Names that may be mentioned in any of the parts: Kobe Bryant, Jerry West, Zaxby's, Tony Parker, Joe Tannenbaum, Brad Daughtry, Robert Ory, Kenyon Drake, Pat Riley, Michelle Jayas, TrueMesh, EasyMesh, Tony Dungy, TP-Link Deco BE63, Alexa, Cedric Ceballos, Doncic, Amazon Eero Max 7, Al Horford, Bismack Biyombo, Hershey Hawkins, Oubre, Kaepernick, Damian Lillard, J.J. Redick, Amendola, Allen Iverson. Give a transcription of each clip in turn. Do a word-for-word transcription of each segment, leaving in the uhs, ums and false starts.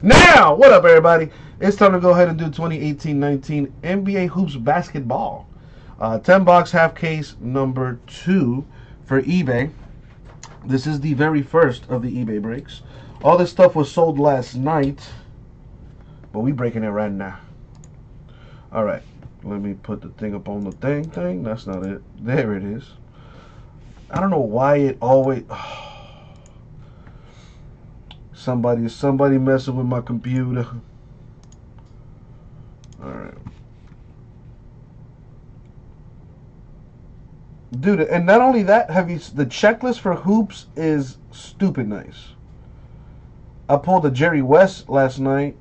Now, what up, everybody? It's time to go ahead and do twenty eighteen nineteen N B A Hoops Basketball. Uh, ten box half case number two for eBay. This is the very first of the eBay breaks. All this stuff was sold last night, but we breaking it right now. All right, let me put the thing up on the thing thing. That's not it. There it is. I don't know why it always... Oh. Somebody is somebody messing with my computer. All right, dude. And not only that, have you the checklist for hoops is stupid nice. I pulled the Jerry West last night.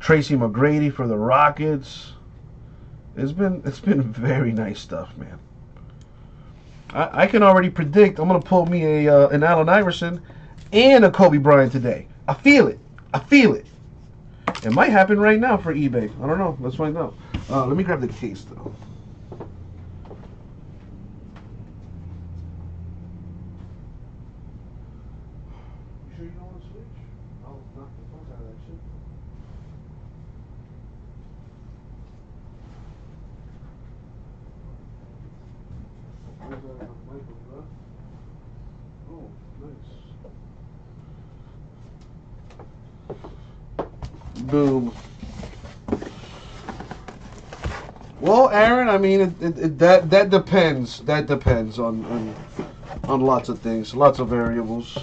Tracy McGrady for the Rockets. It's been it's been very nice stuff, man. I I can already predict. I'm gonna pull me a uh, an Allen Iverson and a Kobe Bryant today. I feel it. I feel it. It might happen right now for eBay. I don't know. Let's find out. Uh, let me grab the case, though. You sure you don't want to switch? I'll knock the fuck out of that shit. Where's that Michael, bro? Oh, nice. Boom. Well, Aaron, I mean, it, it, it, that that depends. That depends on, on on lots of things, lots of variables.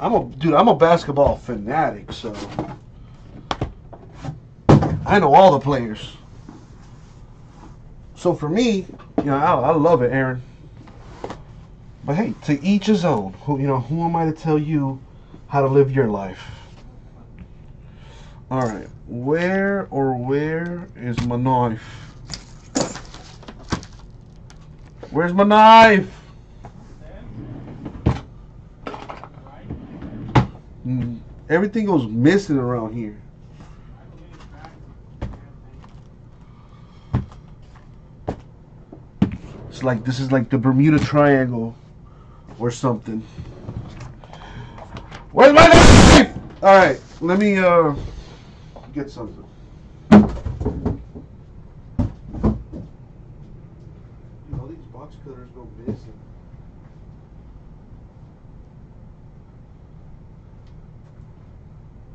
I'm a dude. I'm a basketball fanatic, so I know all the players. So for me, you know, I, I love it, Aaron. But hey, to each his own. Who, you know, who am I to tell you how to live your life? All right, where or where is my knife? Where's my knife? Mm, everything goes missing around here. Like this is like the Bermuda Triangle or something. Where's my knife? All right, let me uh get something. Dude, all these box cutters go missing.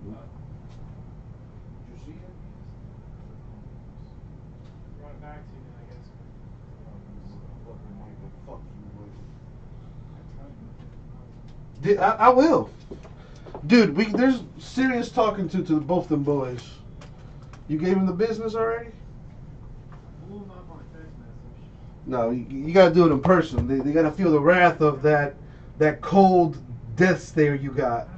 What? Did you see it? Brought it back to you. Did, I, I will, dude. We there's serious talking to to both them boys. You gave him the business already? No, you, you gotta do it in person. They, they gotta feel the wrath of that that cold death stare you got.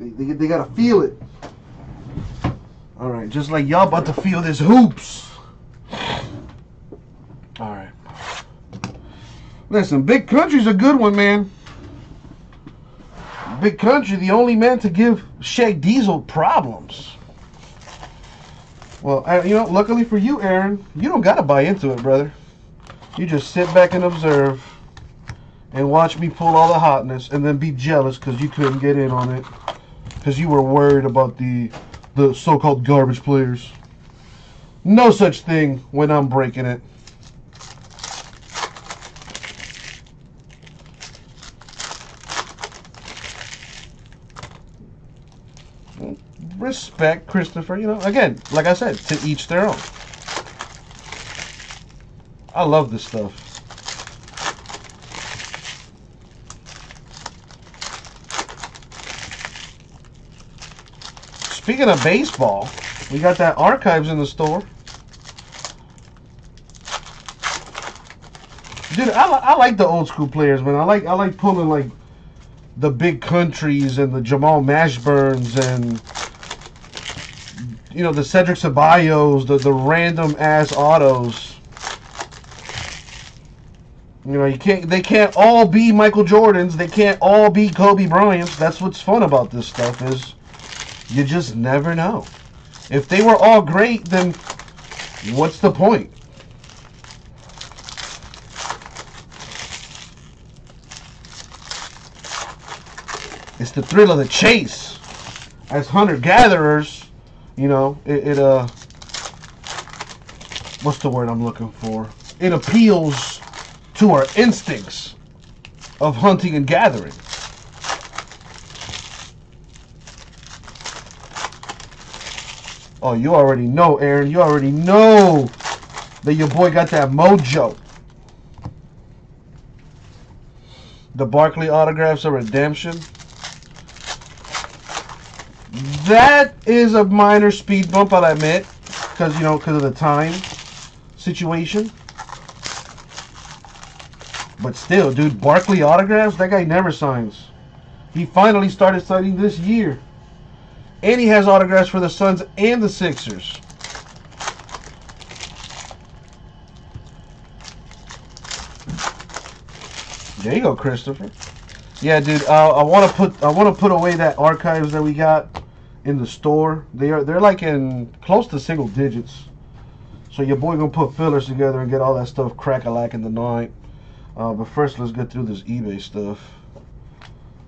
They, they they gotta feel it. All right, just like y'all about to feel this hoops. All right. Listen, Big Country's a good one, man. Big Country, the only man to give Shaq Diesel problems. Well, I, you know, luckily for you, Aaron, you don't got to buy into it, brother. You just sit back and observe and watch me pull all the hotness and then be jealous because you couldn't get in on it because you were worried about the, the so-called garbage players. No such thing when I'm breaking it. Respect, Christopher. You know, again, like I said, to each their own. I love this stuff. Speaking of baseball, we got that Archives in the store. Dude, I, I like the old school players, man. I like I like pulling like the Big Countries and the Jamal Mashburns and, you know, the Cedric Ceballos, the, the random-ass autos. You know, you can't, they can't all be Michael Jordans. They can't all be Kobe Bryants. That's what's fun about this stuff is you just never know. If they were all great, then what's the point? it's the thrill of the chase. As hunter-gatherers, you know, it, it uh, what's the word I'm looking for? It appeals to our instincts of hunting and gathering. Oh, you already know, Aaron. You already know that your boy got that mojo. The Barkley autographs are redemption. That is a minor speed bump, I'll admit, because, you know, because of the time situation. But still, dude, Barkley autographs, that guy never signs. He finally started signing this year. And he has autographs for the Suns and the Sixers. There you go, Christopher. Yeah, dude. Uh, I want to put I want to put away that archives that we got in the store. They are they're like in close to single digits. So your boy gonna put fillers together and get all that stuff crack-a-lack in the night. Uh, but first, let's get through this eBay stuff.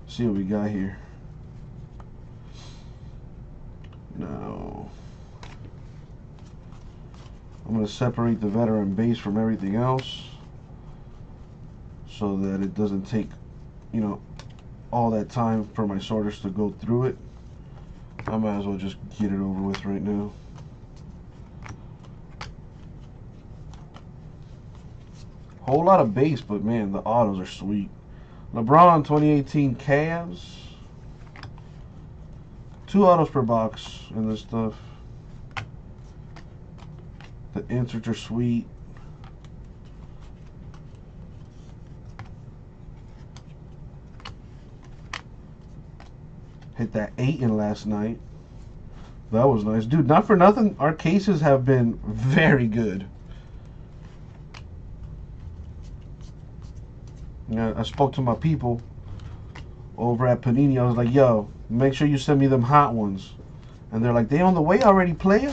See what we got here. No. I'm going to separate the veteran base from everything else so that it doesn't take, you know, all that time for my sorters to go through it. I might as well just get it over with right now. Whole lot of base, but man, the autos are sweet. LeBron twenty eighteen Cavs. Two autos per box in this stuff. The inserts are sweet. Hit that eight in last night. That was nice. Dude, not for nothing, our cases have been very good. Yeah, I spoke to my people over at Panini. I was like, yo, make sure you send me them hot ones. And they're like, they on the way already, player?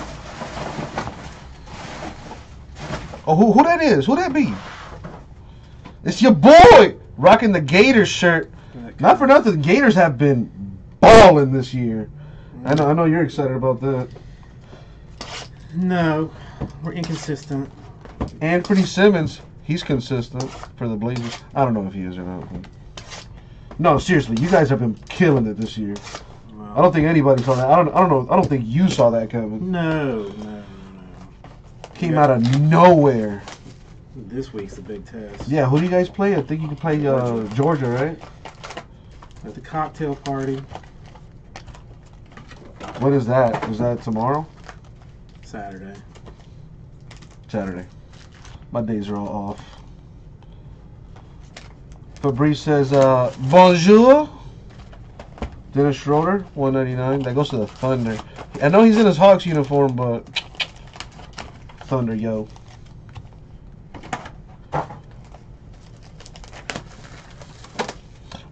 Oh, who, who that is? Who that be? It's your boy! Rocking the Gators shirt. Not for nothing, the Gators have been balling this year. Mm. I know, I know you're excited about that. No, we're inconsistent. Anthony Simmons, he's consistent for the Blazers. I don't know if he is or not. No, seriously, you guys have been killing it this year. Wow. I don't think anybody saw that. I don't. I don't know. I don't think you saw that, Kevin. No, no, no. Came out of nowhere. This week's the big test. Yeah, who do you guys play? I think you can play uh, Georgia, right? At the cocktail party. What is that? Is that tomorrow? Saturday. Saturday. My days are all off. Fabrice says, uh, bonjour. Dennis Schroeder, one ninety-nine. That goes to the Thunder. I know he's in his Hawks uniform, but Thunder, yo.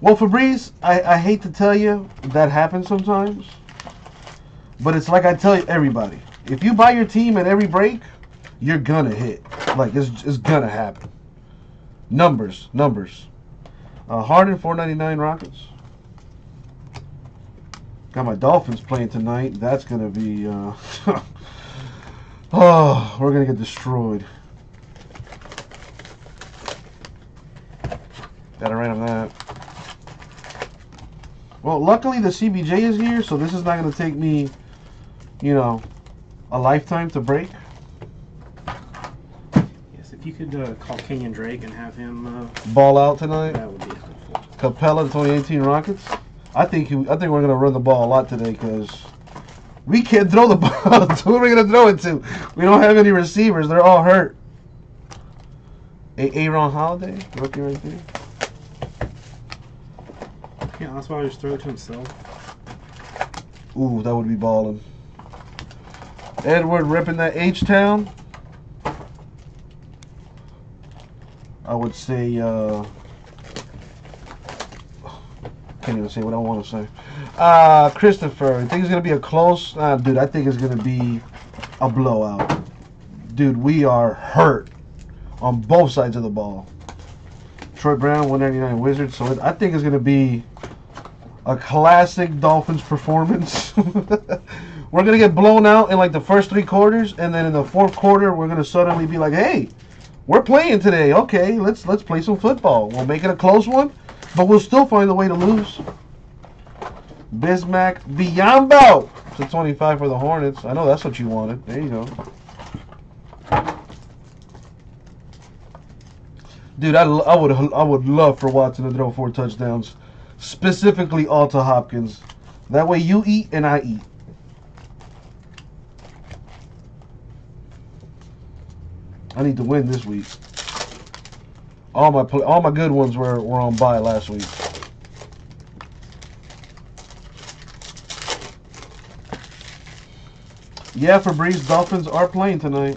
Well, Fabrice, I, I hate to tell you, that happens sometimes. But it's like I tell you, everybody. If you buy your team at every break, you're gonna hit. Like, it's, it's gonna happen. Numbers, numbers. Uh, Harden, four ninety-nine Rockets. Got my Dolphins playing tonight. That's going to be... Uh, oh, we're going to get destroyed. Got to rid of that. Well, luckily the C B J is here, so this is not going to take me, you know, a lifetime to break. Yes, if you could uh, call Kenyon Drake and have him... Uh, ball out tonight? That would be Capella, twenty eighteen Rockets. I think he, I think we're gonna run the ball a lot today because we can't throw the ball. Who are we gonna throw it to? We don't have any receivers. They're all hurt. A Aaron Holiday, rookie right there. Yeah, that's why I just throw it to himself. Ooh, that would be balling. Edward ripping that H town. I would say. Uh, Can't even say what I want to say. Uh, Christopher, I think it's going to be a close. Uh, dude, I think it's going to be a blowout. Dude, we are hurt on both sides of the ball. Troy Brown, one ninety-nine Wizards. So it, I think it's going to be A classic Dolphins performance. We're going to get blown out in like the first three quarters, and then in the fourth quarter, we're going to suddenly be like, hey, we're playing today. Okay, let's let's play some football. We'll make it a close one, but we'll still find a way to lose. Bismack Biyombo to twenty-five for the Hornets. I know that's what you wanted. There you go. Dude, I, I, would, I would love for Watson to throw four touchdowns. Specifically all to Hopkins. That way you eat and I eat. I need to win this week. All my all my good ones were, were on bye last week. Yeah, Fabrice, Dolphins are playing tonight.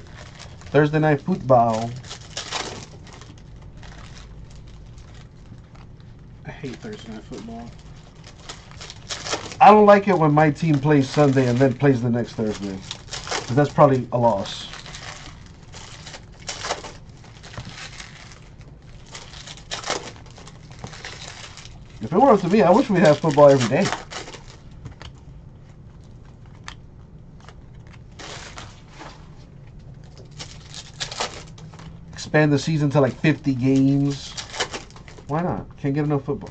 Thursday night football. I hate Thursday night football. I don't like it when my team plays Sunday and then plays the next Thursday. Because that's probably a loss. If it were up to me, I wish we'd have football every day. Expand the season to like fifty games. Why not? Can't get enough football.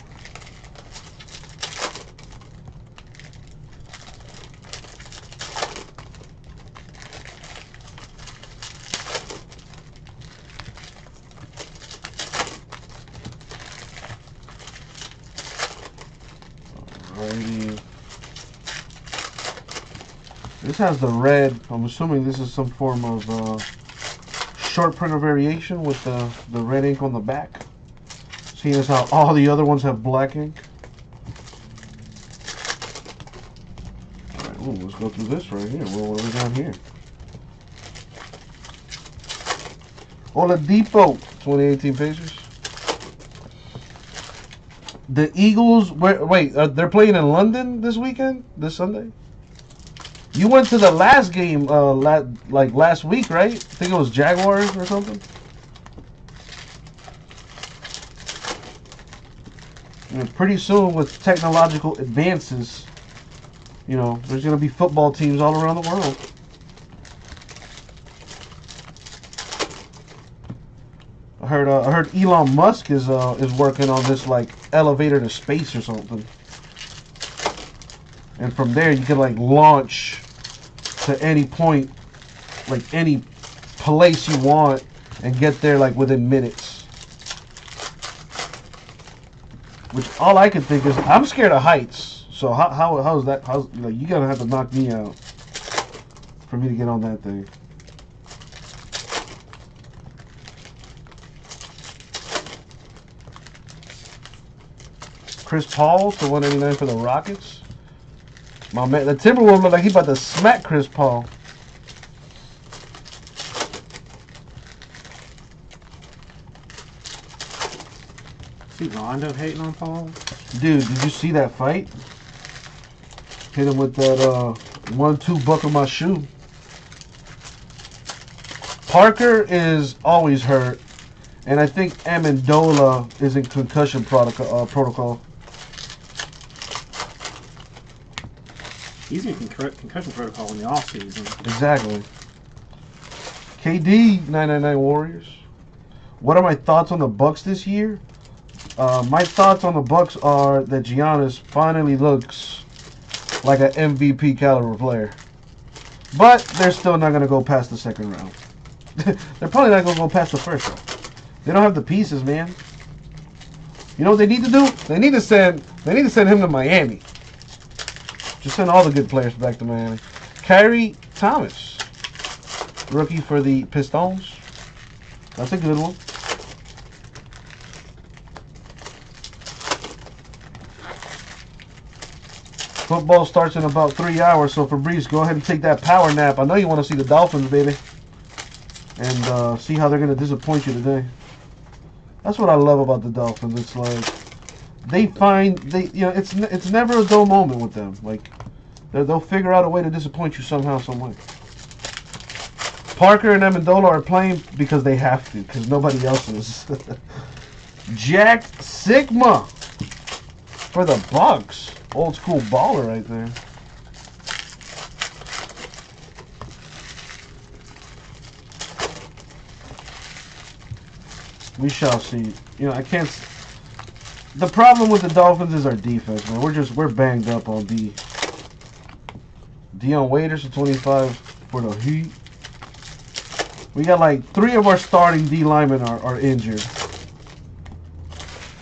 This has the red. I'm assuming this is some form of uh, short printer variation with the, the red ink on the back. Seeing as how all the other ones have black ink. Alright, let's go through this right here. Well, what are we down here? Oladipo, twenty eighteen Pacers. The Eagles, wait, wait uh, they're playing in London this weekend? This Sunday? You went to the last game, uh, la like last week, right? I think it was Jaguars or something. And pretty soon, with technological advances, you know, there's going to be football teams all around the world. I heard, uh, I heard Elon Musk is uh, is working on this like elevator to space or something. And from there, you can, like, launch to any point, like, any place you want and get there, like, within minutes. Which, all I can think is, I'm scared of heights. So, how, how, how is that? How's, like, you're going to have to knock me out for me to get on that thing. Chris Paul to one eighty-nine for the Rockets. My man, the Timberwolves look like he about to smack Chris Paul. See Rondo hating on Paul? Dude, did you see that fight? Hit him with that uh, one two buck of my shoe. Parker is always hurt. And I think Amendola is in concussion product, uh, protocol. He's in concussion protocol in the offseason. Exactly. K D, nine ninety-nine Warriors. What are my thoughts on the Bucks this year? Uh, my thoughts on the Bucks are that Giannis finally looks like an M V P caliber player. But they're still not going to go past the second round. They're probably not going to go past the first round. They don't have the pieces, man. You know what they need to do? They need to send, they need to send him to Miami. Just send all the good players back to Miami. Kyrie Thomas, rookie for the Pistons. That's a good one. Football starts in about three hours, so Fabrice, go ahead and take that power nap. I know you want to see the Dolphins, baby, and uh, see how they're going to disappoint you today. That's what I love about the Dolphins. It's like... They find they you know it's it's never a dull moment with them. Like they'll figure out a way to disappoint you somehow, some way. Parker and Amendola are playing because they have to, because nobody else is. Jack Sikma for the Bucks. Old school baller right there. We shall see. You know, I can't... The problem with the Dolphins is our defense, man. We're just, we're banged up on D. Dion Waiters for twenty-five for the Heat. We got like three of our starting D linemen are, are injured.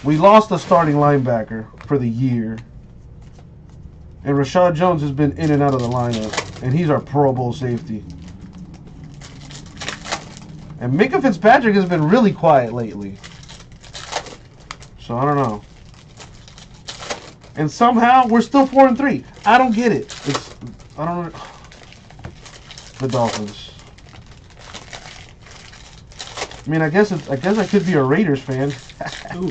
We lost a starting linebacker for the year. And Rashad Jones has been in and out of the lineup. And he's our Pro Bowl safety. And Minkah Fitzpatrick has been really quiet lately. So I don't know. And somehow we're still four and three. I don't get it. It's I don't know. The Dolphins. I mean, I guess it's, I guess I could be a Raiders fan. Ooh.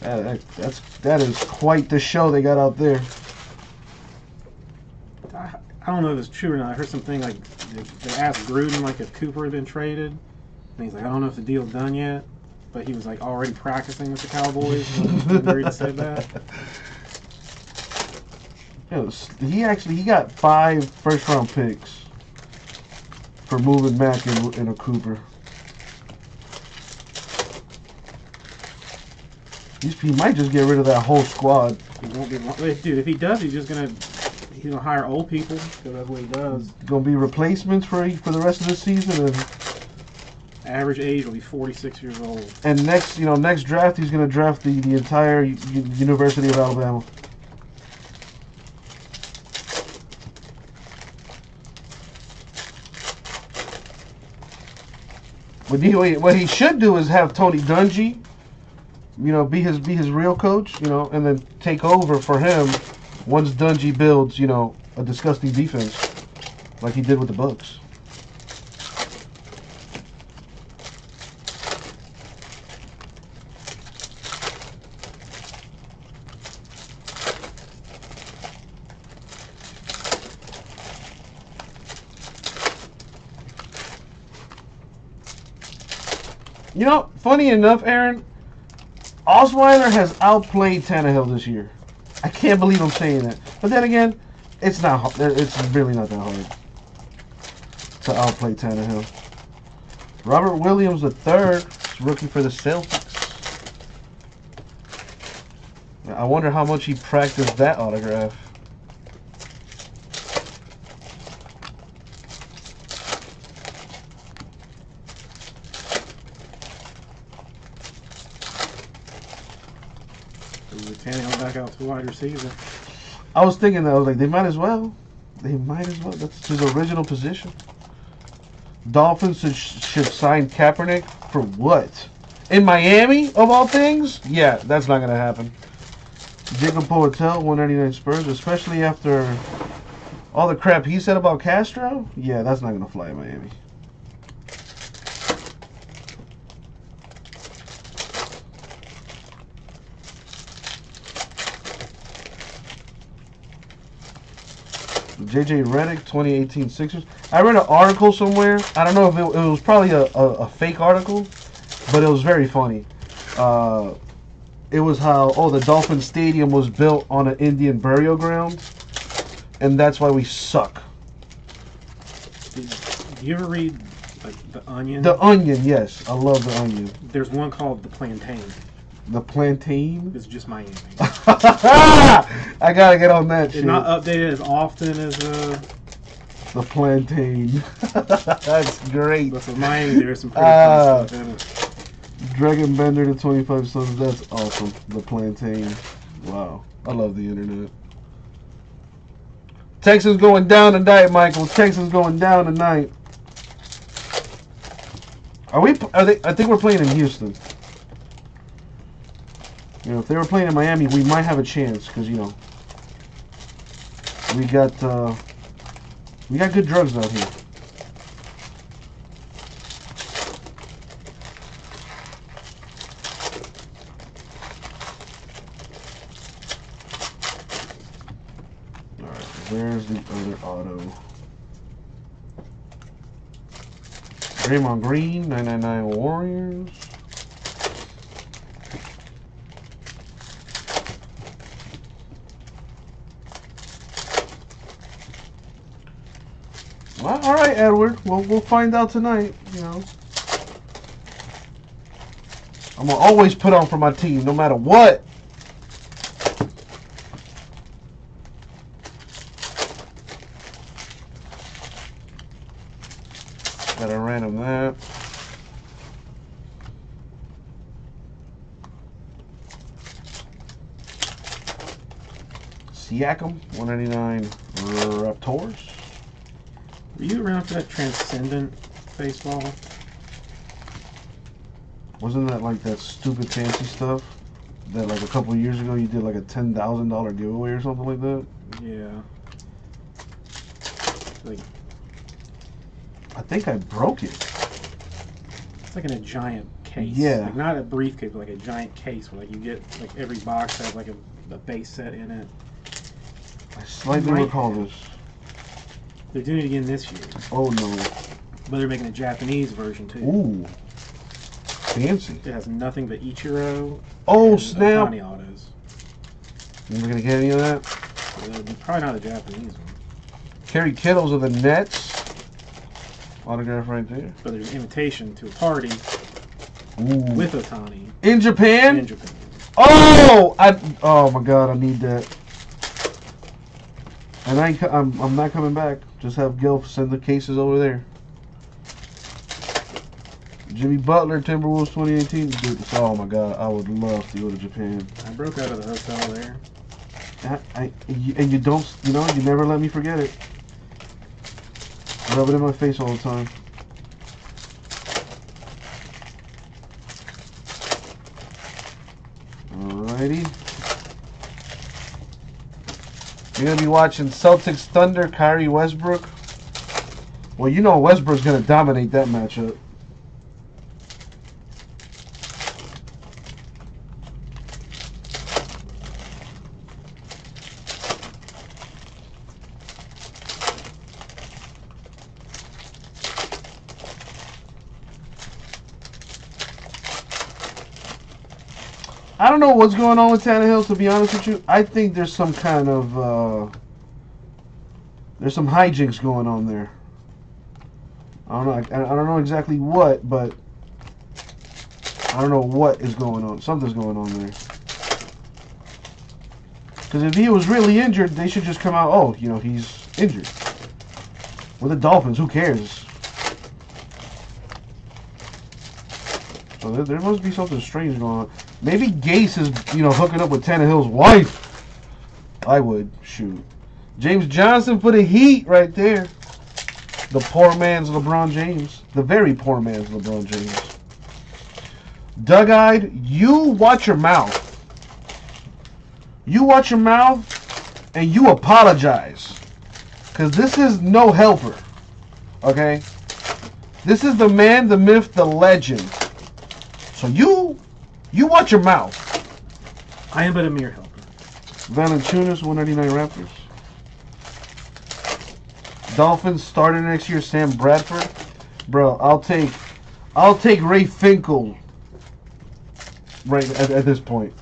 That, that, that's, that is quite the show they got out there. I, I don't know if it's true or not. I heard something like they, they asked Gruden like if Cooper had been traded, and he's like, I don't know if the deal's done yet, but he was like already practicing with the Cowboys. Gruden said that. It was, he actually he got five first round picks for moving Mack and, and a Cooper. He might just get rid of that whole squad. He won't be long. Dude, if he does, he's just gonna he's gonna hire old people. So that's what he does. Gonna be replacements for for the rest of the season, and average age will be forty-six years old. And next, you know, next draft he's gonna draft the the entire U University of Alabama. What he what he should do is have Tony Dungy, you know, be his be his real coach, you know, and then take over for him once Dungy builds, you know, a disgusting defense like he did with the Bucks. You know, funny enough, Aaron, Osweiler has outplayed Tannehill this year. I can't believe I'm saying that. But then again, it's not. It's really not that hard to outplay Tannehill. Robert Williams the third, rookie for the Celtics. I wonder how much he practiced that autograph. Wide receiver. I was thinking that. I was like, they might as well. They might as well. That's his original position. Dolphins should, should sign Kaepernick for what? In Miami, of all things? Yeah, that's not going to happen. Jacob Poeltl, one ninety-nine Spurs, especially after all the crap he said about Castro. Yeah, that's not going to fly in Miami. J J Redick, twenty eighteen Sixers. I read an article somewhere. I don't know if it, it was probably a, a, a fake article, but it was very funny. Uh, it was how, oh, the Dolphin Stadium was built on an Indian burial ground, and that's why we suck. Did you ever read like, The Onion? The Onion, yes. I love The Onion. There's one called The Plantain. The Plantain? It's just Miami. I gotta get on that. It's shit. Not updated as often as uh, The Plantain. That's great. But for Miami, there's some pretty uh, stuff in it. Dragon Bender to twenty-five Suns. That's awesome. The Plantain. Wow. I love the internet. Texans going down tonight, Michael. Texans going down tonight. Are we? Are they? I think we're playing in Houston. You know, if they were playing in Miami, we might have a chance because, you know, we got uh, we got good drugs out here. All right, where's the other auto? Draymond Green, nine ninety-nine Warriors. Well, all right, Edward. Well, we'll find out tonight. You know, I'm gonna always put on for my team, no matter what. Got a random that. Siakam, one ninety-nine Raptors. Were you around for that transcendent baseball? Wasn't that like that stupid fancy stuff that like a couple of years ago you did like a ten thousand dollar giveaway or something like that? Yeah. Like, I think I broke it. It's like in a giant case. Yeah. Like not a briefcase, but like a giant case where like you get like every box has like a, a base set in it. I slightly recall this. They're doing it again this year. Oh no. But they're making a Japanese version too. Ooh. Fancy. It has nothing but Ichiro. Oh snap. Ohtani autos. You're not gonna get any of that? Uh, probably not a Japanese one. Kerry Kittles of the Nets. Autograph right there. But there's an invitation to a party Ooh. with Ohtani. In Japan? In Japan. Oh! I, oh my god, I need that. And I, I'm, I'm not coming back. Just have Gil send the cases over there. Jimmy Butler, Timberwolves twenty eighteen. Dude, oh my god, I would love to go to Japan. I broke out of the hotel there. I, I, and you don't, you know, you never let me forget it. I rub it in my face all the time. Alrighty. You're going to be watching Celtics Thunder, Kyrie Westbrook. Well, you know Westbrook's going to dominate that matchup. I don't know what's going on with Tannehill, to be honest with you. I think there's some kind of, uh, there's some hijinks going on there. I don't know, I, I don't know exactly what, but I don't know what is going on. Something's going on there. Because if he was really injured, they should just come out, oh, you know, he's injured. We're the Dolphins, who cares? So there, there must be something strange going on. Maybe Gase is, you know, hooking up with Tannehill's wife. I would. Shoot. James Johnson for the Heat right there. The poor man's LeBron James. The very poor man's LeBron James. Doug-eyed, you watch your mouth. You watch your mouth and you apologize. Because this is no helper. Okay? This is the man, the myth, the legend. So you... You watch your mouth. I am but a mere helper. Valanciunas, one ninety-nine Raptors. Dolphins starting next year. Sam Bradford, bro. I'll take, I'll take Ray Finkel. Right at, at this point,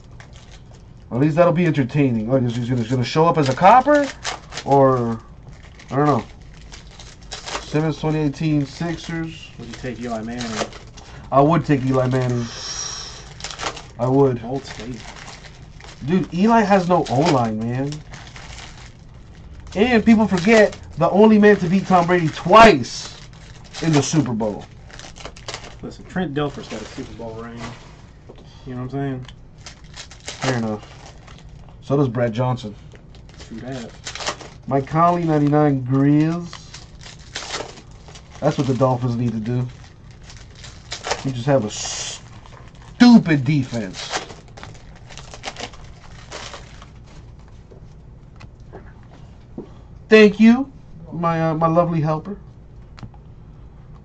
at least that'll be entertaining. Like, is he going to show up as a copper, or I don't know. Simmons, twenty eighteen Sixers. Would you take Eli Manning? I would take Eli Manning. I would. Old State. Dude, Eli has no O-line, man. And people forget the only man to beat Tom Brady twice in the Super Bowl. Listen, Trent Dilfer's got a Super Bowl ring. You know what I'm saying? Fair enough. So does Brad Johnson. True that. Mike Conley, ninety-nine Grizz. That's what the Dolphins need to do. You just have a... stupid defense. Thank you, my uh, my lovely helper.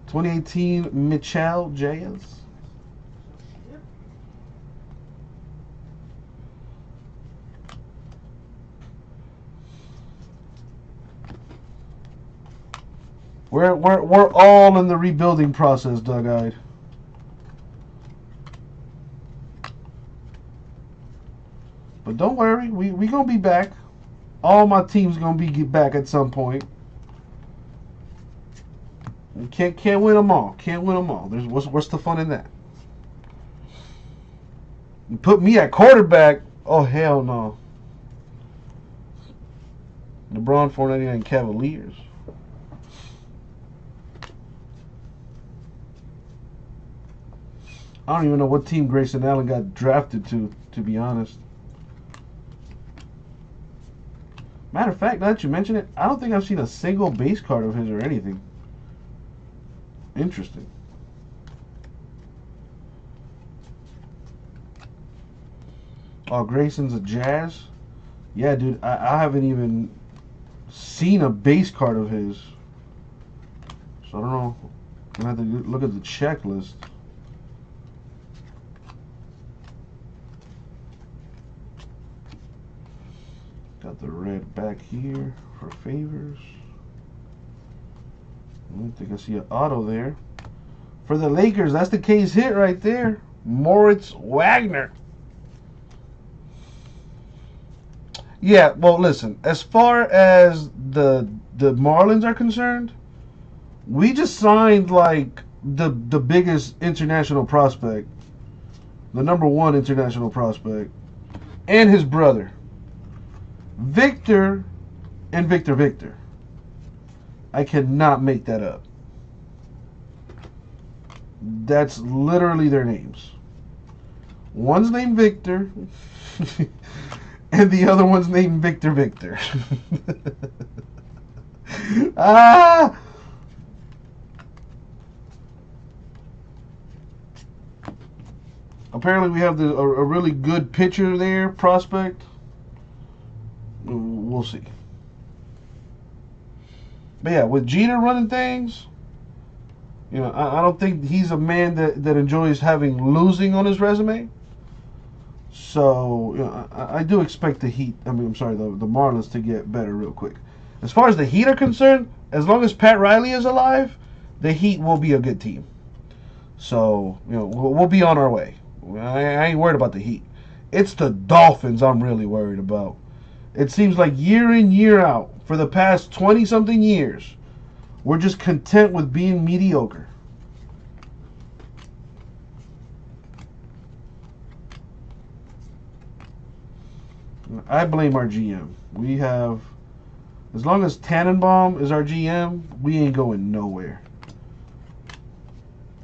twenty eighteen Michelle Jayas. We're we're we're all in the rebuilding process, Doug-eyed. But don't worry, we we gonna be back. All my teams gonna be get back at some point. You can't can't win them all. Can't win them all. There's what's what's the fun in that? You put me at quarterback. Oh hell no. LeBron four ninety-nine Cavaliers. I don't even know what team Grayson Allen got drafted to, to be honest. Matter of fact, now that you mention it, I don't think I've seen a single base card of his or anything. Interesting. Oh, Grayson's a Jazz? Yeah, dude, I, I haven't even seen a base card of his. So I don't know. I'm going to have to look at the checklist. Got the red back here for favors. I don't think I see an auto there. For the Lakers, that's the case hit right there. Moritz Wagner. Yeah, well, listen, as far as the the Marlins are concerned, we just signed, like, the, the biggest international prospect. The number one international prospect. And his brother. Victor and Victor Victor. I cannot make that up. That's literally their names. One's named Victor and the other one's named Victor Victor. Ah! Apparently we have the, a, a really good pitcher there, prospect. We'll see. But yeah, with Jeter running things, you know, I, I don't think he's a man that, that enjoys having losing on his resume. So, you know, I, I do expect the Heat, I mean, I'm sorry, the, the Marlins to get better real quick. As far as the Heat are concerned, as long as Pat Riley is alive, the Heat will be a good team. So, you know, we'll, we'll be on our way. I, I ain't worried about the Heat. It's the Dolphins I'm really worried about. It seems like year in, year out, for the past twenty-something years, we're just content with being mediocre. I blame our G M. We have, as long as Tannenbaum is our G M, we ain't going nowhere.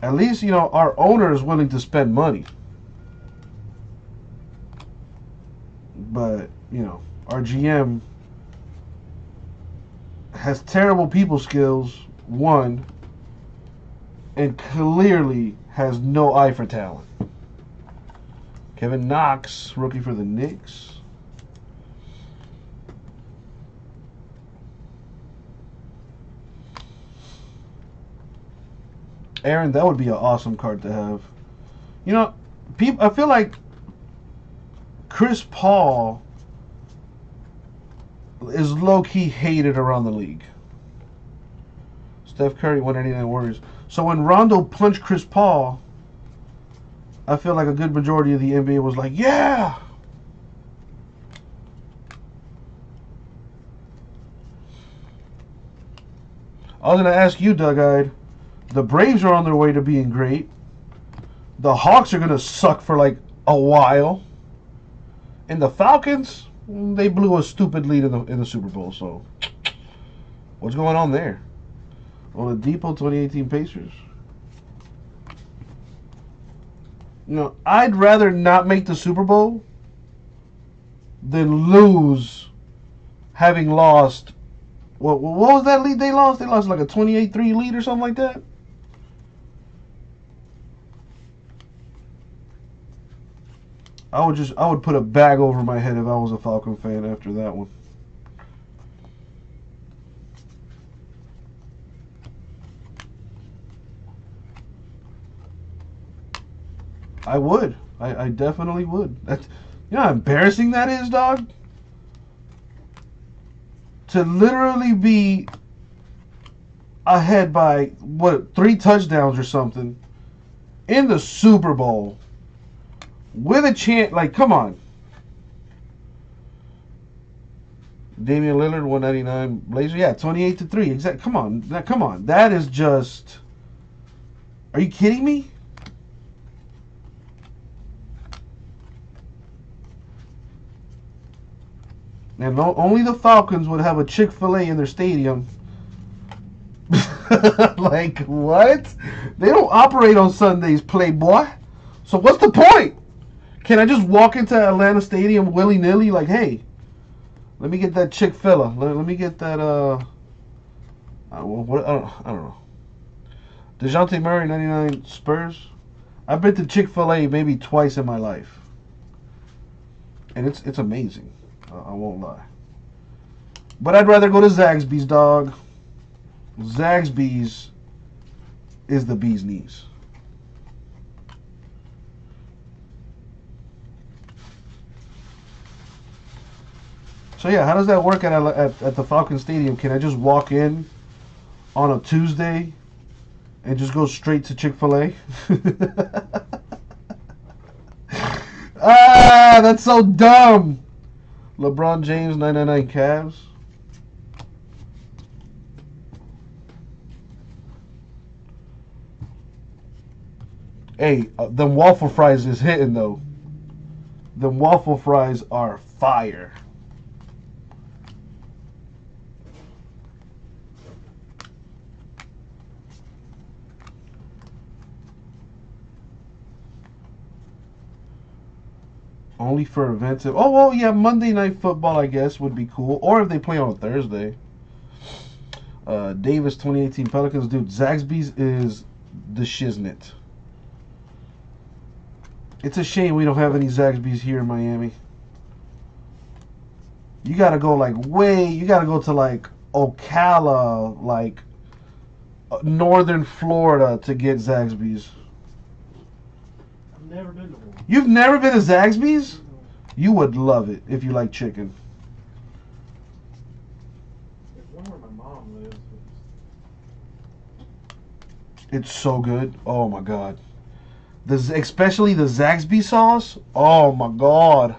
At least, you know, our owner is willing to spend money. But, you know, our G M has terrible people skills, one, and clearly has no eye for talent. Kevin Knox, rookie for the Knicks. Aaron, that would be an awesome card to have. You know, people, I feel like Chris Paul is low-key hated around the league. Steph Curry, one eighty-nine Warriors. So when Rondo punched Chris Paul, I feel like a good majority of the N B A was like, yeah! I was going to ask you, Doug-Eyed, the Braves are on their way to being great. The Hawks are going to suck for like a while. And the Falcons, they blew a stupid lead in the, in the Super Bowl, so what's going on there? Well, the Depot twenty eighteen Pacers. You know, I'd rather not make the Super Bowl than lose having lost. What, what was that lead they lost? They lost like a twenty-eight three lead or something like that? I would just, I would put a bag over my head if I was a Falcon fan after that one. I would. I, I definitely would. That's, you know how embarrassing that is, dog? To literally be ahead by, what, three touchdowns or something in the Super Bowl. With a chance, like, come on. Damian Lillard, one ninety-nine Blazer. Yeah, twenty-eight to three. Exactly. Come on. Now, come on. That is just... Are you kidding me? And no, only the Falcons would have a Chick-fil-A in their stadium. Like, what? They don't operate on Sundays, playboy. So what's the point? Can I just walk into Atlanta Stadium willy-nilly? Like, hey, let me get that Chick-fil-A. Let, let me get that, uh, I don't, what, I don't, I don't know. DeJounte Murray, ninety-nine Spurs. I've been to Chick-fil-A maybe twice in my life. And it's, it's amazing. I won't lie. But I'd rather go to Zaxby's, dog. Zaxby's is the bee's knees. So, yeah, how does that work at, at, at the Falcon Stadium? Can I just walk in on a Tuesday and just go straight to Chick-fil-A? Ah, that's so dumb. LeBron James, nine ninety-nine Cavs. Hey, uh, them waffle fries is hitting, though. Them waffle fries are fire. Only for events. If, oh, well, yeah, Monday Night Football, I guess, would be cool. Or if they play on a Thursday. Uh, Davis, twenty eighteen Pelicans. Dude, Zaxby's is the shiznit. It's a shame we don't have any Zaxby's here in Miami. You got to go, like, way... You got to go to, like, Ocala, like, northern Florida to get Zaxby's. I've never been to one. You've never been to Zaxby's? You would love it if you like chicken. It's one where my mom lives. It's so good. Oh my god. The, especially the Zaxby sauce. Oh my god.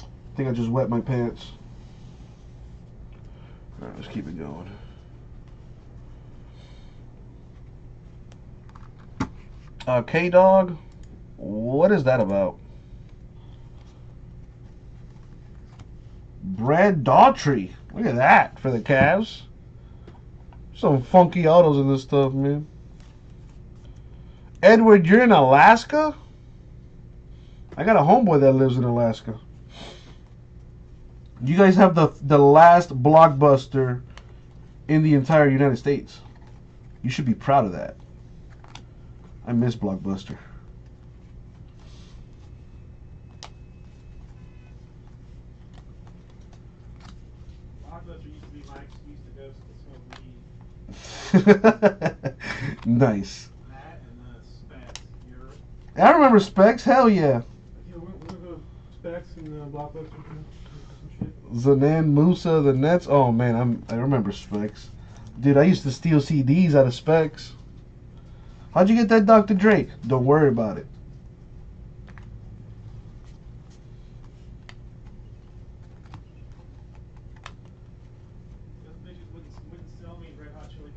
I think I just wet my pants. Alright, let's keep it going. Uh, K-Dog, what is that about? Brad Daughtry. Look at that for the Cavs. Some funky autos in this stuff, man. Edward, you're in Alaska? I got a homeboy that lives in Alaska. You guys have the, the last blockbuster in the entire United States. You should be proud of that. I miss Blockbuster. Blockbuster used to be my excuse to go to the smoke weed. Nice. That and uh, Specs. Europe. I remember Specs. Hell yeah. Yeah, we went to Specs and uh, Blockbuster and shit. Dzanan Musa, the Nets. Oh man, I'm I remember Specs. Dude, I used to steal C Ds out of Specs. How'd you get that Doctor Dre? Don't worry about it. Those bitches wouldn't, wouldn't sell me Red Hot Chili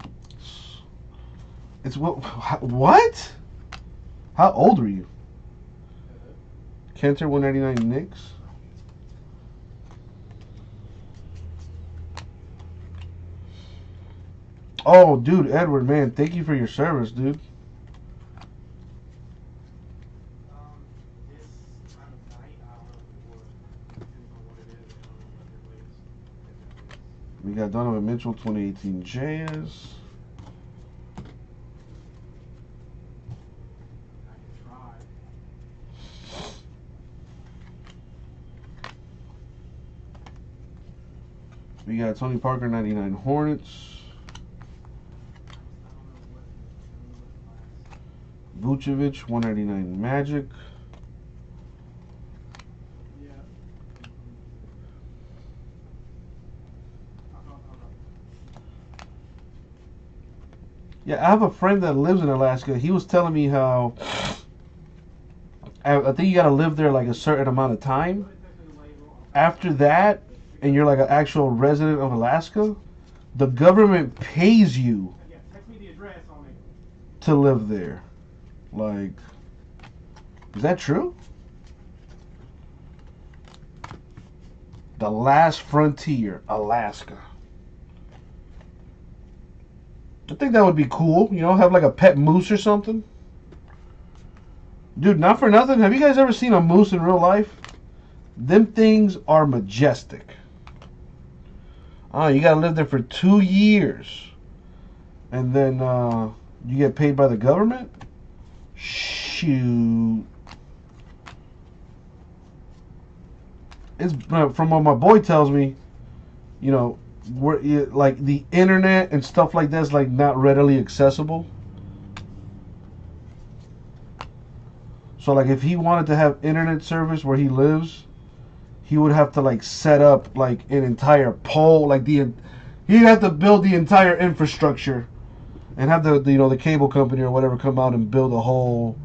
Peppers. It's what? What? How old were you? Cantor, one ninety-nine Knicks. Oh, dude, Edward, man, thank you for your service, dude. We got Donovan Mitchell, twenty eighteen Jazz. We got Tony Parker, ninety-nine Hornets. Vucevic, one ninety-nine Magic. Yeah. yeah, I have a friend that lives in Alaska. He was telling me how I think you got to live there like a certain amount of time. After that, and you're like an actual resident of Alaska, the government pays you to live there. Like, is that true? The Last Frontier, Alaska. I think that would be cool. You know, have like a pet moose or something. Dude, not for nothing, have you guys ever seen a moose in real life? Them things are majestic. Oh, you gotta live there for two years. And then uh, you get paid by the government? Shoot. It's, from what my boy tells me, you know, we're, like the internet and stuff like that's like not readily accessible. So like if he wanted to have internet service where he lives, he would have to like set up like an entire pole, like the he'd have to build the entire infrastructure and have the, the you know the cable company or whatever come out and build a whole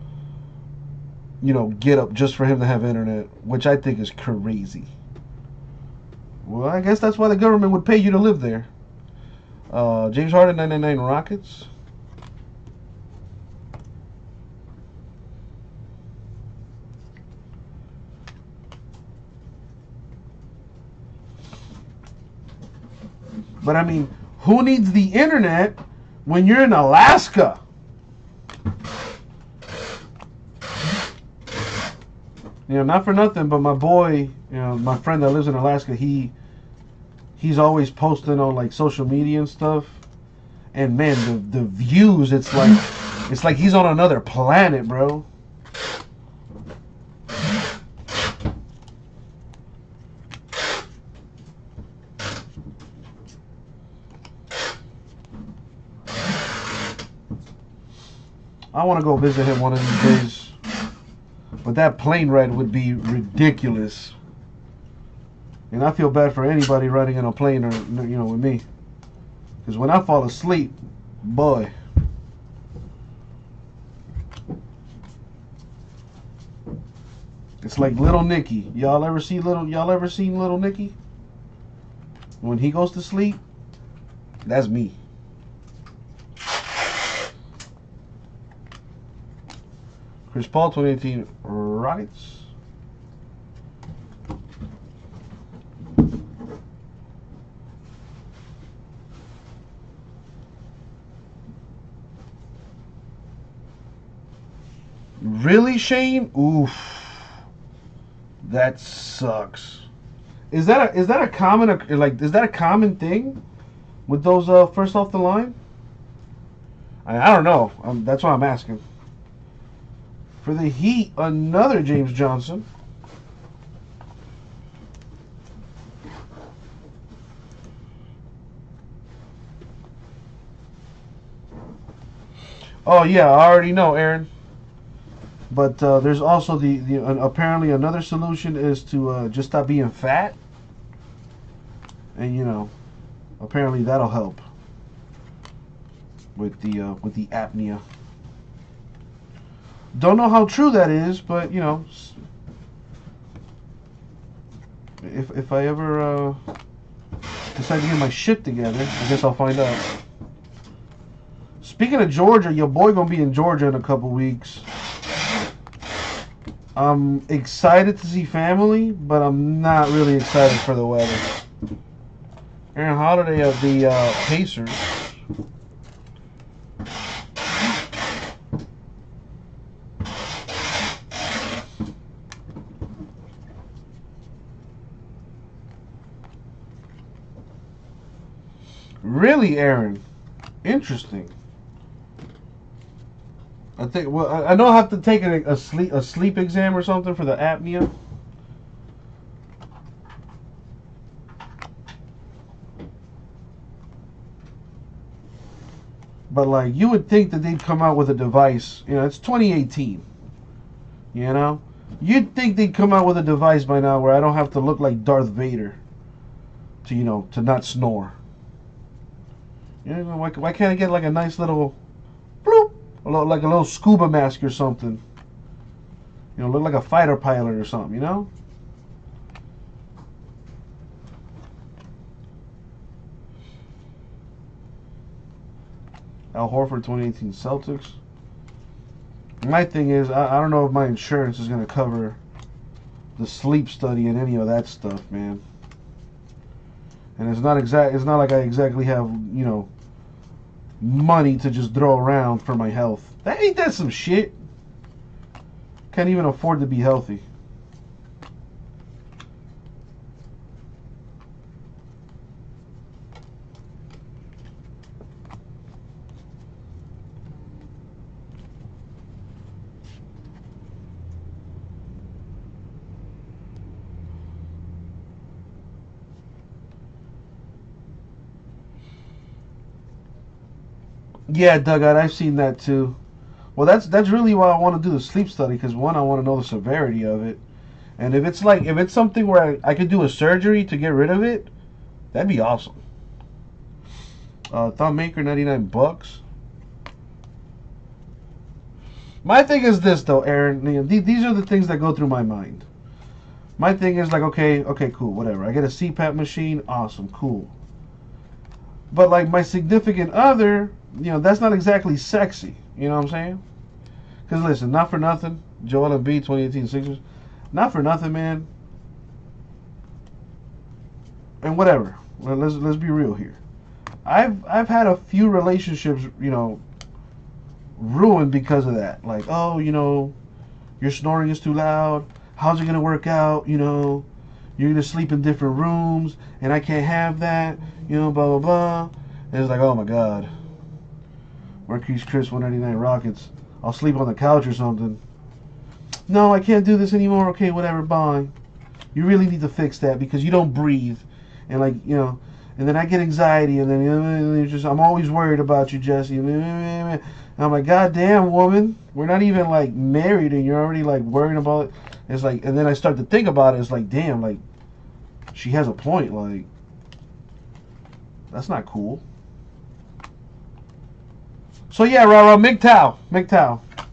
you know get up just for him to have internet, which I think is crazy. Well, I guess that's why the government would pay you to live there. Uh, James Harden, nine ninety-nine Rockets. But I mean, who needs the internet when you're in Alaska? You know, not for nothing, but my boy, you know, my friend that lives in Alaska, he he's always posting on like social media and stuff. And man, the the views, it's like it's like he's on another planet, bro. I want to go visit him one of these days. But that plane ride would be ridiculous. And I feel bad for anybody riding in a plane or, you know, with me. Because when I fall asleep, boy. It's like Little Nicky. Y'all ever see Little, y'all ever seen Little Nicky? When he goes to sleep, that's me. Chris Paul, twenty eighteen Rockets. Really, Shane? Oof. That sucks. Is that a, is that a common like is that a common thing with those uh, first off the line? I, I don't know. Um, that's why I'm asking. For the Heat, another James Johnson. Oh yeah, I already know, Aaron. But uh, there's also the, the uh, apparently another solution is to uh, just stop being fat. And you know, apparently that'll help with the uh, with the apnea. Don't know how true that is, but you know, if if I ever uh, decide to get my shit together, I guess I'll find out. Speaking of Georgia, your boy gonna be in Georgia in a couple weeks. I'm excited to see family, but I'm not really excited for the weather. Aaron Holiday of the uh, Pacers. Really, Aaron? Interesting. I think. Well, I, I know I have to take a, a sleep a sleep exam or something for the apnea. But like, you would think that they'd come out with a device. You know, it's twenty eighteen. You know, you'd think they'd come out with a device by now where I don't have to look like Darth Vader. To you know, to not snore. You know, why, why can't I get like a nice little bloop, a little, like a little scuba mask or something? You know, look like a fighter pilot or something, you know? Al Horford, twenty eighteen Celtics. My thing is, I, I don't know if my insurance is going to cover the sleep study and any of that stuff, man. And it's not exact. It's not like I exactly have, you know, money to just throw around for my health. That ain't that some shit? Can't even afford to be healthy. Yeah, Dugout, I've seen that too. Well, that's that's really why I want to do the sleep study, because one, I want to know the severity of it, and if it's like if it's something where I, I could do a surgery to get rid of it, that'd be awesome. Uh, Thumbmaker, ninety-nine bucks. My thing is this though, Aaron. These are the things that go through my mind. My thing is like, okay, okay, cool, whatever. I get a C PAP machine, awesome, cool. But like my significant other, you know, that's not exactly sexy. You know what I'm saying? Because listen, not for nothing, Joel Embiid, twenty eighteen Sixers. Not for nothing, man. And whatever. Well, let's let's be real here. I've I've had a few relationships, you know, ruined because of that. Like, oh, you know, your snoring is too loud. How's it gonna work out? You know, you're gonna sleep in different rooms, and I can't have that. You know, blah blah blah. And it's like, oh my God. Marquise Chris, one ninety-nine Rockets. I'll sleep on the couch or something. No, I can't do this anymore. Okay, whatever, bye. You really need to fix that because you don't breathe. And, like, you know, and then I get anxiety. And then you know, just I'm always worried about you, Jesse. And I'm like, goddamn, woman. We're not even, like, married and you're already, like, worrying about it. It's like, and then I start to think about it. It's like, damn, like, she has a point. Like, that's not cool. So yeah, Rara, M G T O W, M G T O W.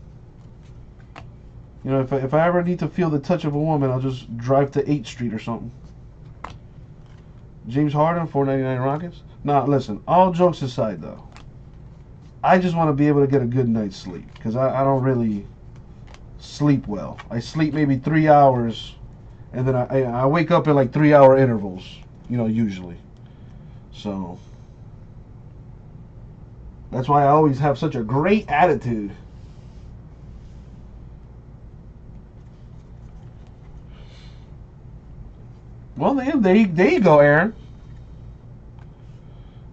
You know, if I, if I ever need to feel the touch of a woman, I'll just drive to eighth Street or something. James Harden, four ninety-nine Rockets. Nah, listen, all jokes aside though, I just want to be able to get a good night's sleep because I, I don't really sleep well. I sleep maybe three hours, and then I, I, I wake up at like three-hour intervals, you know, usually. So that's why I always have such a great attitude. Well, there, there you go, Aaron.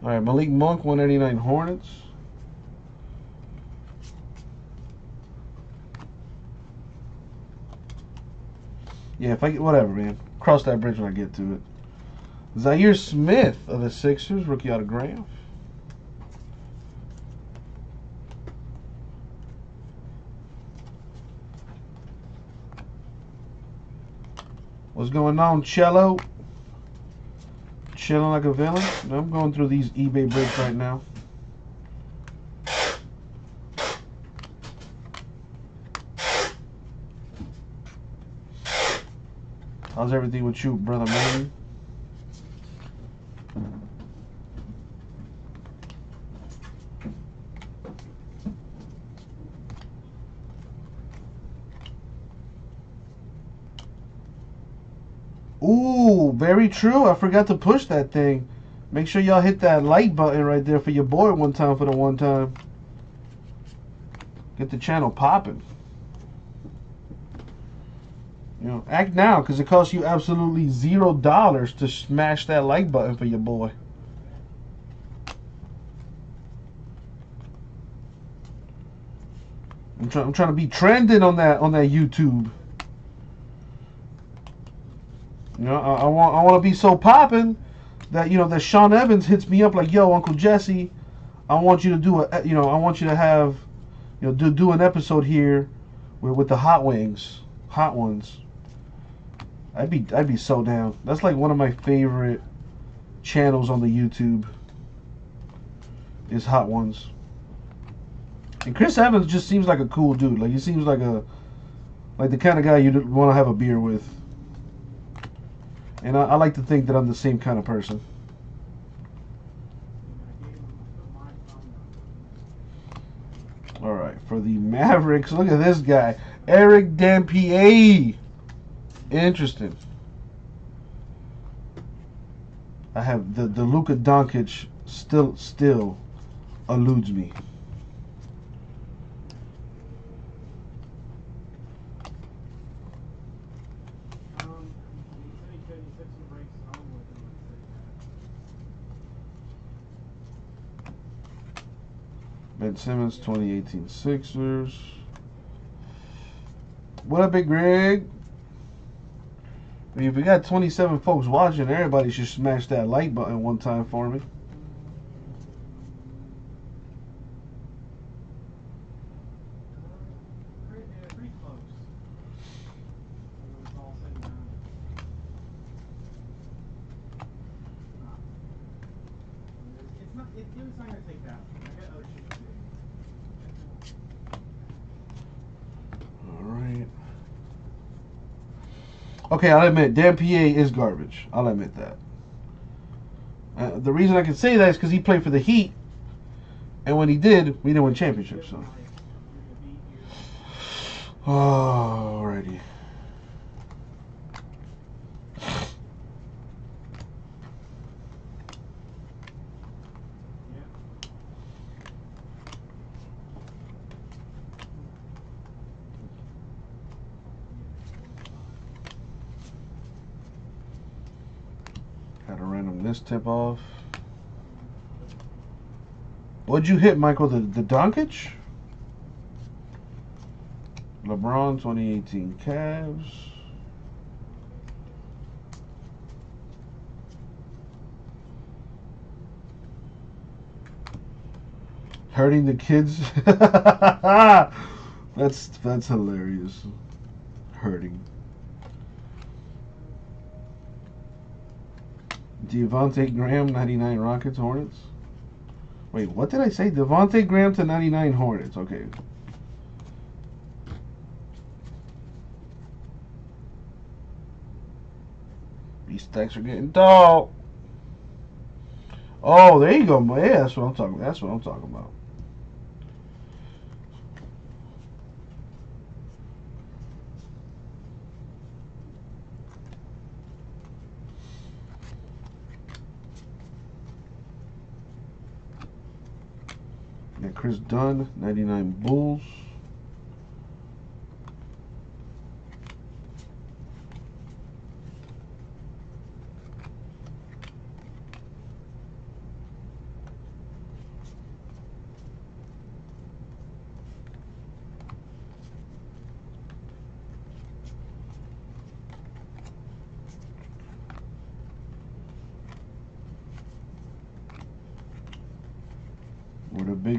All right, Malik Monk, one eighty-nine Hornets. Yeah, if I get, whatever, man. Cross that bridge when I get to it. Zaire Smith of the Sixers, rookie autograph. What's going on, Cello? Chilling like a villain? I'm going through these eBay breaks right now. How's everything with you, brother man? Ooh, very true. I forgot to push that thing. Make sure y'all hit that like button right there for your boy one time for the one time. Get the channel popping. You know, act now because it costs you absolutely zero dollars to smash that like button for your boy. I'm trying. I'm trying to be trending on that on that YouTube. You know, I, I want I want to be so poppin' that you know that Sean Evans hits me up like, yo, Uncle Jesse, I want you to do a you know I want you to have you know do do an episode here with, with the hot wings, hot ones. I'd be I'd be so down. That's like one of my favorite channels on the YouTube is Hot Ones. And Chris Evans just seems like a cool dude. Like he seems like a Like the kind of guy you'd want to have a beer with. And I, I like to think that I'm the same kind of person. Alright, for the Mavericks, look at this guy. Eric Dampier. Interesting. I have the, the Luka Doncic still still eludes me. Ben Simmons, twenty eighteen Sixers. What up, Big Greg? I mean, if we got twenty-seven folks watching, everybody should smash that like button one time for me. Okay, I'll admit, Dampier is garbage. I'll admit that. Uh, the reason I can say that is because he played for the Heat, and when he did, we didn't win championships. So, alrighty. This tip off. What'd you hit, Michael? The the Doncic? LeBron twenty eighteen Cavs. Hurting the kids. that's that's hilarious. Hurting. Devontae Graham, ninety-nine Rockets, Hornets. Wait, what did I say? Devontae Graham to ninety-nine Hornets. Okay. These stacks are getting dull. Oh, there you go. Yeah, that's what I'm talking about. That's what I'm talking about. Chris Dunn, ninety-nine Bulls.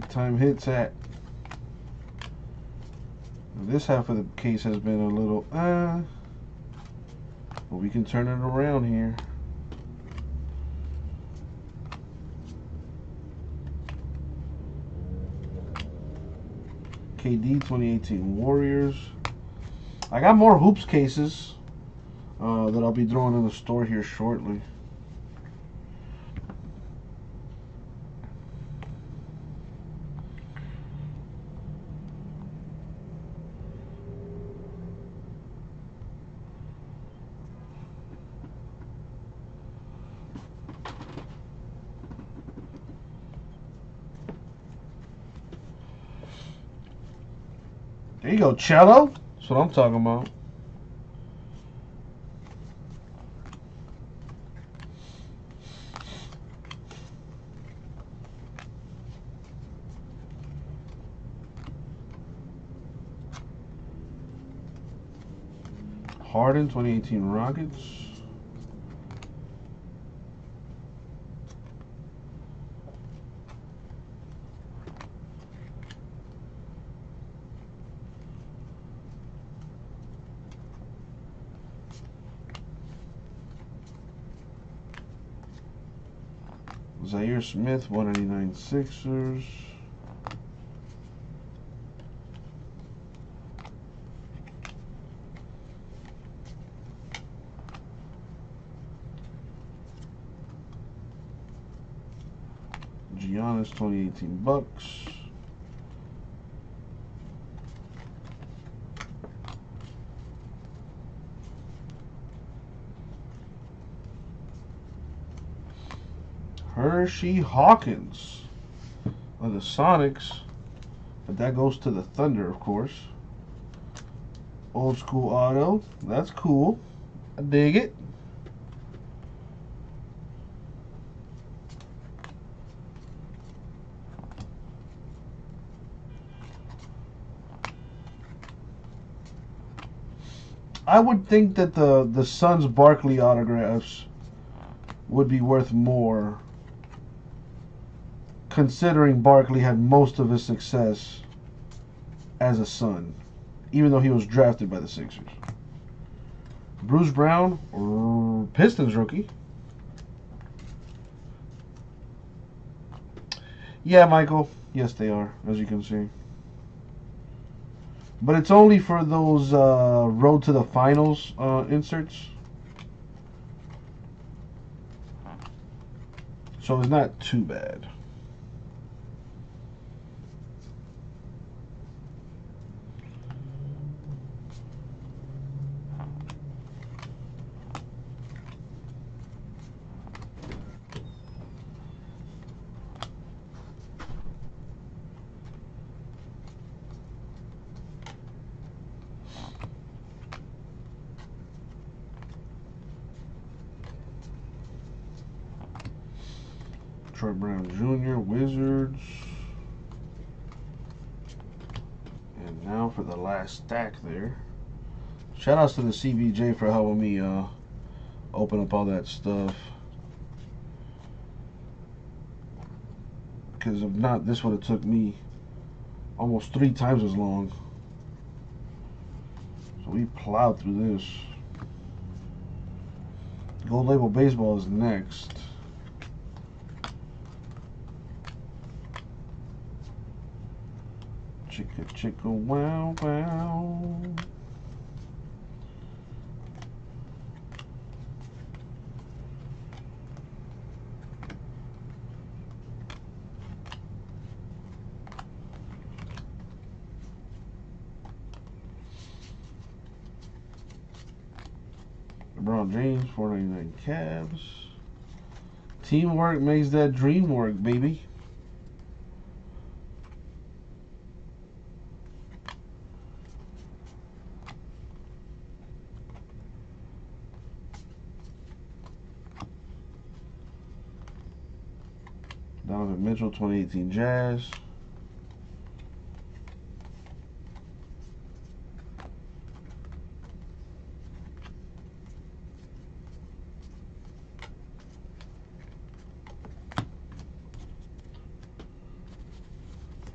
Time hits at this half of the case has been a little uh but we can turn it around here. K D twenty eighteen Warriors. I got more hoops cases uh, that I'll be throwing in the store here shortly. There you go, Cello. That's what I'm talking about. Harden, twenty eighteen Rockets. Zaire Smith, one eighty-nine Sixers. Giannis, twenty eighteen Bucks. Hershey Hawkins of the Sonics, but that goes to the Thunder, of course. Old school auto, that's cool. I dig it. I would think that the the Suns Barkley autographs would be worth more, considering Barkley had most of his success as a Sun, even though he was drafted by the Sixers. Bruce Brown, Pistons rookie. Yeah, Michael. Yes, they are, as you can see. But it's only for those uh, Road to the Finals uh, inserts. So it's not too bad. Troy Brown Junior, Wizards. And now for the last stack there. Shout outs to the C B J for helping me uh, open up all that stuff. Because if not, this would have took me almost three times as long. So we plowed through this. Gold Label Baseball is next. Chicka chicka wow wow. LeBron James, four ninety-nine Cavs. Teamwork makes that dream work, baby. Donovan Mitchell, twenty eighteen Jazz.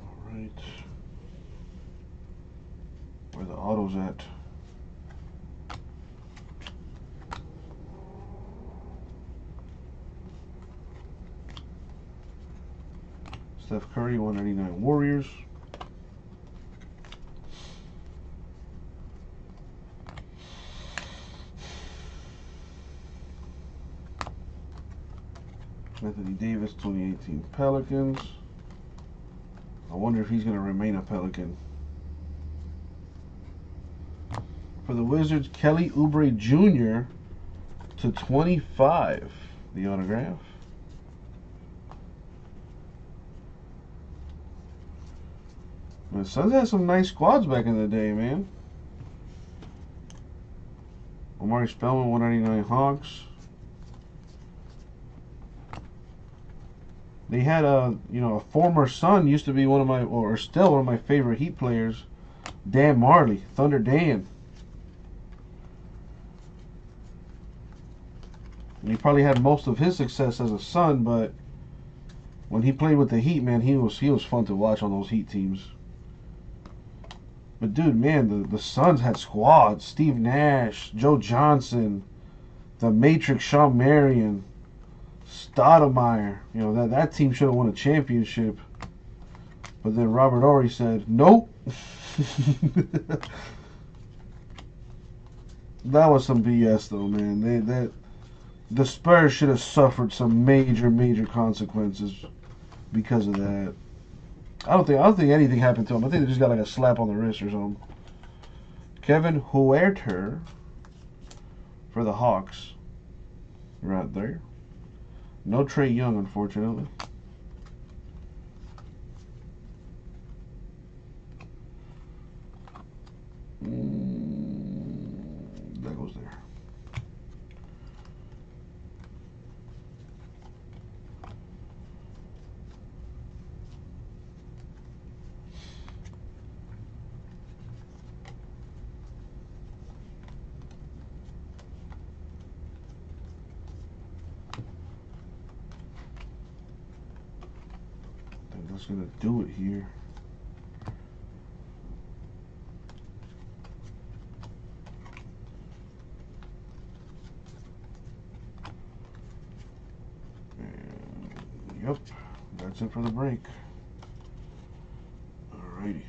All right. Where the auto's at? Steph Curry, one ninety-nine Warriors. Anthony Davis, twenty eighteen Pelicans. I wonder if he's going to remain a Pelican. For the Wizards, Kelly Oubre Junior to twenty-five, the autograph. The Suns had some nice squads back in the day, man. Omari Spellman, one ninety-nine Hawks. They had a, you know, a former Sun used to be one of my, or still one of my favorite Heat players, Dan Marley, Thunder Dan. And he probably had most of his success as a Sun, but when he played with the Heat, man, he was he was fun to watch on those Heat teams. But dude, man, the, the Suns had squads. Steve Nash, Joe Johnson, the Matrix, Sean Marion, Stoudemire. You know, that, that team should have won a championship. But then Robert Ory said, nope. That was some B S, though, man. They, that, the Spurs should have suffered some major, major consequences because of that. I don't think I don't think anything happened to him. I think they just got like a slap on the wrist or something. Kevin Huerter for the Hawks. Right there. No Trae Young, unfortunately. Mm, that goes there. That's gonna do it here. And yep, that's it for the break. Alrighty.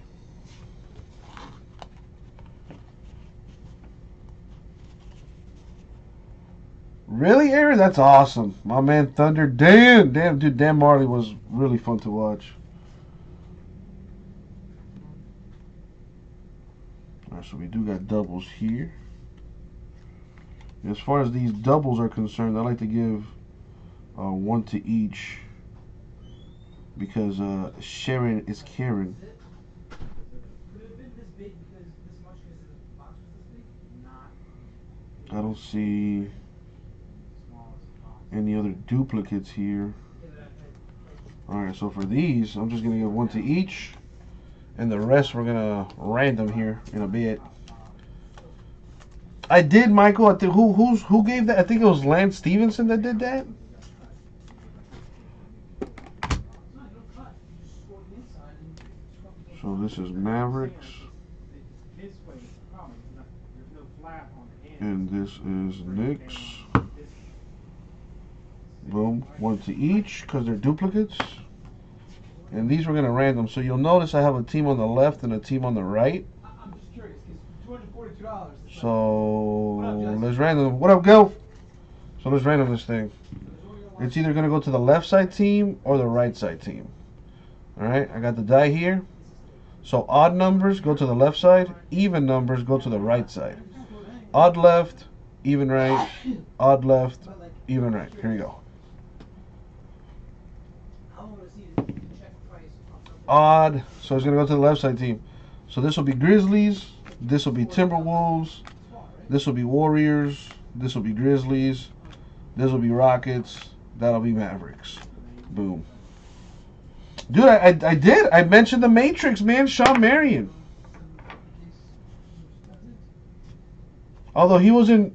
Really, Aaron? That's awesome. My man Thunder Dan. Damn, dude, Dan Marley was really fun to watch. Alright, so we do got doubles here. As far as these doubles are concerned, I like to give uh, one to each because uh, Sharon is Karen. I don't see any other duplicates here. Alright, so for these, I'm just going to give one to each. And the rest we're going to random here in a bit. I did, Michael. I think, who, who's, who gave that? I think it was Lance Stevenson that did that. So this is Mavericks. And this is Knicks. Boom, one to each because they're duplicates. And these we're going to random. So you'll notice I have a team on the left and a team on the right. I'm just curious. It's two hundred forty-two dollars. So up, let's random. What up, Gil? So let's random this thing. It's either going to go to the left side team or the right side team. All right, I got the die here. So odd numbers go to the left side. Even numbers go to the right side. Odd left, even right. Odd left, even right. Here you go. Odd, so it's gonna go to the left side team. So this will be Grizzlies, this will be Timberwolves, this will be Warriors, this will be Grizzlies, this will be Rockets, that'll be Mavericks. Boom. Dude, I, I, I did. I mentioned the Matrix, man. Sean Marion. Although he wasn't,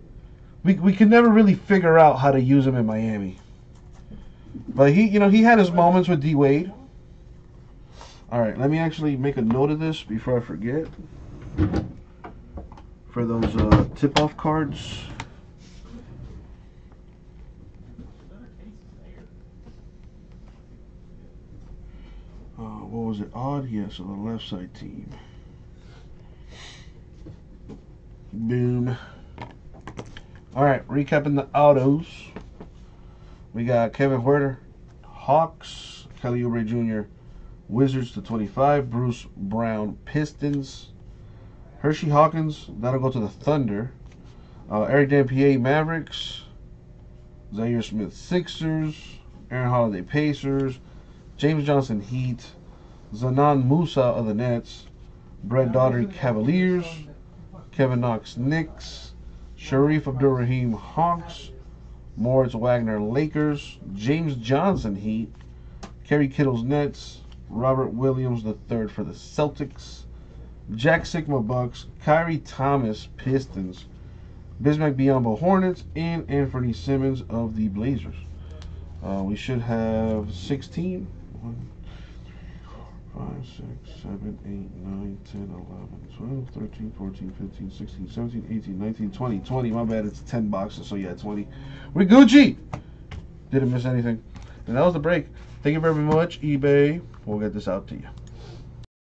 we we could never really figure out how to use him in Miami. But he, you know, he had his moments with D Wade. All right, let me actually make a note of this before I forget. For those uh, tip-off cards. Uh, what was it? Odd? Yes, on the left side team. Boom. All right, recapping the autos. We got Kevin Huerter, Hawks, Kelly Oubre Junior, Wizards to twenty-five, Bruce Brown, Pistons. Hershey Hawkins, that'll go to the Thunder. Uh, Eric Dampier, Mavericks. Zaire Smith, Sixers. Aaron Holiday, Pacers. James Johnson, Heat. Dzanan Musa of the Nets. Brett Daugherty, Cavaliers. Kevin Knox, Knicks. Sharif Abdurrahim, Hawks. Moritz Wagner, Lakers. James Johnson, Heat. Kerry Kittles, Nets. Robert Williams the third for the Celtics. Jack Sikma, Bucks. Kyrie Thomas, Pistons. Bismack Biyombo, Hornets. And Anthony Simmons of the Blazers. Uh, we should have sixteen. one, two, three, four, five, six, seven, eight, nine, ten, eleven, twelve, thirteen, fourteen, fifteen, sixteen, seventeen, eighteen, nineteen, twenty, twenty. My bad, it's ten boxes, so yeah, twenty. We're Gucci! Didn't miss anything. And that was the break. Thank you very much, eBay. We'll get this out to you.